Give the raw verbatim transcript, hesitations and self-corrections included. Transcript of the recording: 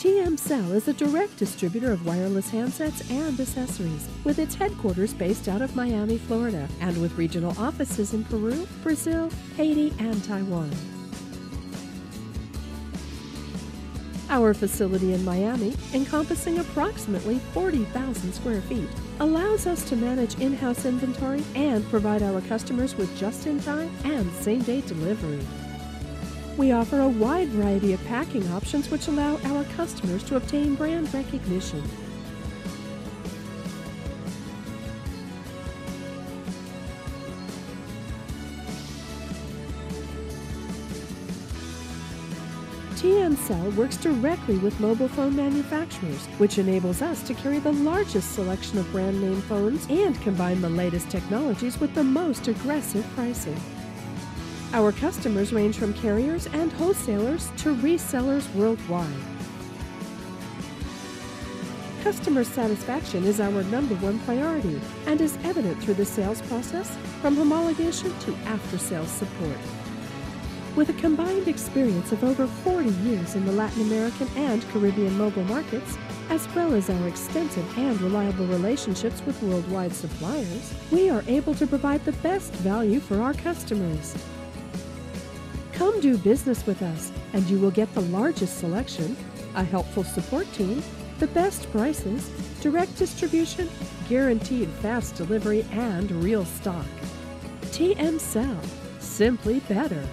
T M Cell is a direct distributor of wireless handsets and accessories, with its headquarters based out of Miami, Florida, and with regional offices in Peru, Brazil, Haiti, and Taiwan. Our facility in Miami, encompassing approximately forty thousand square feet, allows us to manage in-house inventory and provide our customers with just-in-time and same-day delivery. We offer a wide variety of packing options which allow our customers to obtain brand recognition. T M Cell works directly with mobile phone manufacturers, which enables us to carry the largest selection of brand name phones and combine the latest technologies with the most aggressive pricing. Our customers range from carriers and wholesalers to resellers worldwide. Customer satisfaction is our number one priority and is evident through the sales process, from homologation to after-sales support. With a combined experience of over forty years in the Latin American and Caribbean mobile markets, as well as our extensive and reliable relationships with worldwide suppliers, we are able to provide the best value for our customers. Come do business with us, and you will get the largest selection, a helpful support team, the best prices, direct distribution, guaranteed fast delivery, and real stock. T M Cell. Simply better.